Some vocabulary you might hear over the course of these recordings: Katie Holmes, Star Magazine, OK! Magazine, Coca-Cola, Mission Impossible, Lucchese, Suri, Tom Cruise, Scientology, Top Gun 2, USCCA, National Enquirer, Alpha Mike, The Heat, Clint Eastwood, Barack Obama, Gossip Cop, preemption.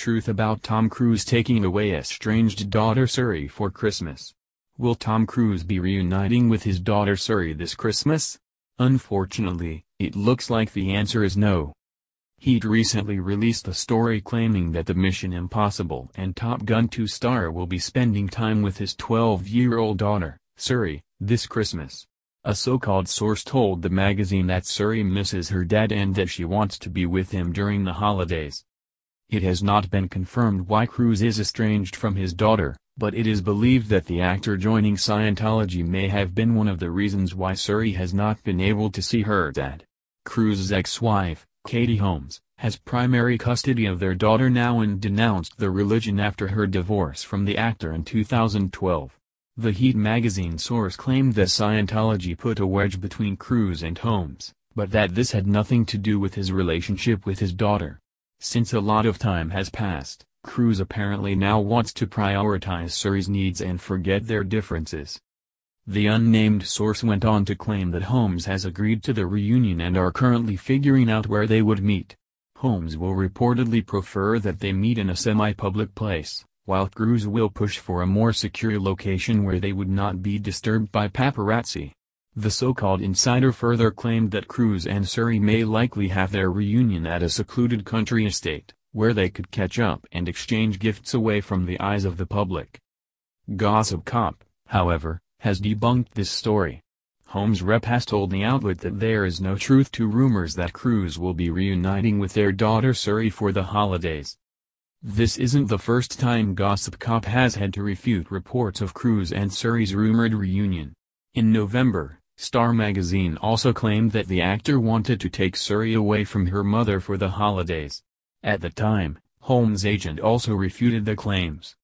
truth about Tom Cruise taking away estranged daughter Suri for Christmas. Will Tom Cruise be reuniting with his daughter Suri this Christmas? Unfortunately, it looks like the answer is no. Heat recently released a story claiming that the Mission Impossible and Top Gun 2 star will be spending time with his 12-year-old daughter, Suri, this Christmas. A so-called source told the magazine that Suri misses her dad and that she wants to be with him during the holidays. It has not been confirmed why Cruise is estranged from his daughter, but it is believed that the actor joining Scientology may have been one of the reasons why Suri has not been able to see her dad. Cruise's ex-wife, Katie Holmes, has primary custody of their daughter now and denounced the religion after her divorce from the actor in 2012. The Heat magazine source claimed that Scientology put a wedge between Cruise and Holmes, but that this had nothing to do with his relationship with his daughter. Since a lot of time has passed, Cruise apparently now wants to prioritize Suri's needs and forget their differences. The unnamed source went on to claim that Holmes has agreed to the reunion and are currently figuring out where they would meet. Holmes will reportedly prefer that they meet in a semi-public place, while Cruise will push for a more secure location where they would not be disturbed by paparazzi. The so-called insider further claimed that Cruise and Suri may likely have their reunion at a secluded country estate, where they could catch up and exchange gifts away from the eyes of the public. Gossip Cop, however, has debunked this story. Holmes' rep has told the outlet that there is no truth to rumors that Cruise will be reuniting with their daughter Suri for the holidays. This isn't the first time Gossip Cop has had to refute reports of Cruise and Suri's rumored reunion. In November, Star Magazine also claimed that the actor wanted to take Suri away from her mother for the holidays. At the time, Holmes' agent also refuted the claims.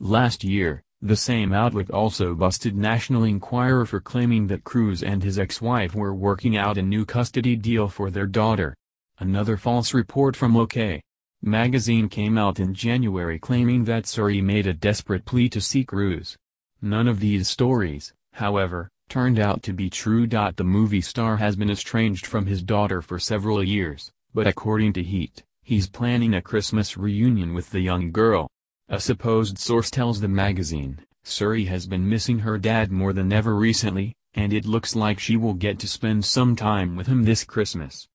Last year, the same outlet also busted National Enquirer for claiming that Cruise and his ex-wife were working out a new custody deal for their daughter. Another false report from OK! Magazine came out in January claiming that Suri made a desperate plea to see Cruise. None of these stories, however, turned out to be true. The movie star has been estranged from his daughter for several years, but according to Heat, he's planning a Christmas reunion with the young girl. A supposed source tells the magazine, Suri has been missing her dad more than ever recently, and it looks like she will get to spend some time with him this Christmas.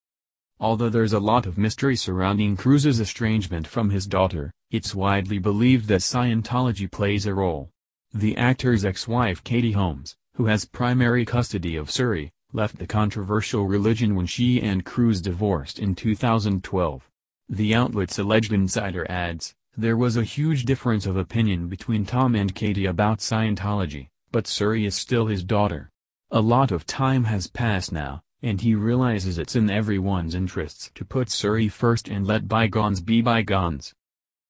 Although there's a lot of mystery surrounding Cruise's estrangement from his daughter, it's widely believed that Scientology plays a role. The actor's ex-wife Katie Holmes, who has primary custody of Suri, left the controversial religion when she and Cruise divorced in 2012. The outlet's alleged insider adds, "There was a huge difference of opinion between Tom and Katie about Scientology, but Suri is still his daughter. A lot of time has passed now, and he realizes it's in everyone's interests to put Suri first and let bygones be bygones."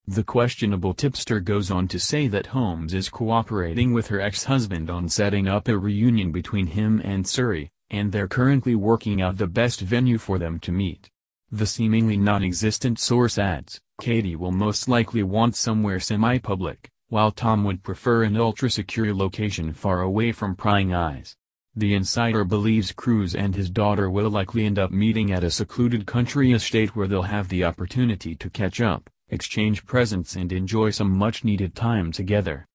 The questionable tipster goes on to say that Holmes is cooperating with her ex-husband on setting up a reunion between him and Suri, and they're currently working out the best venue for them to meet. The seemingly non-existent source adds, "Katie will most likely want somewhere semi-public, while Tom would prefer an ultra-secure location far away from prying eyes." The insider believes Cruise and his daughter will likely end up meeting at a secluded country estate where they'll have the opportunity to catch up, exchange presents and enjoy some much-needed time together.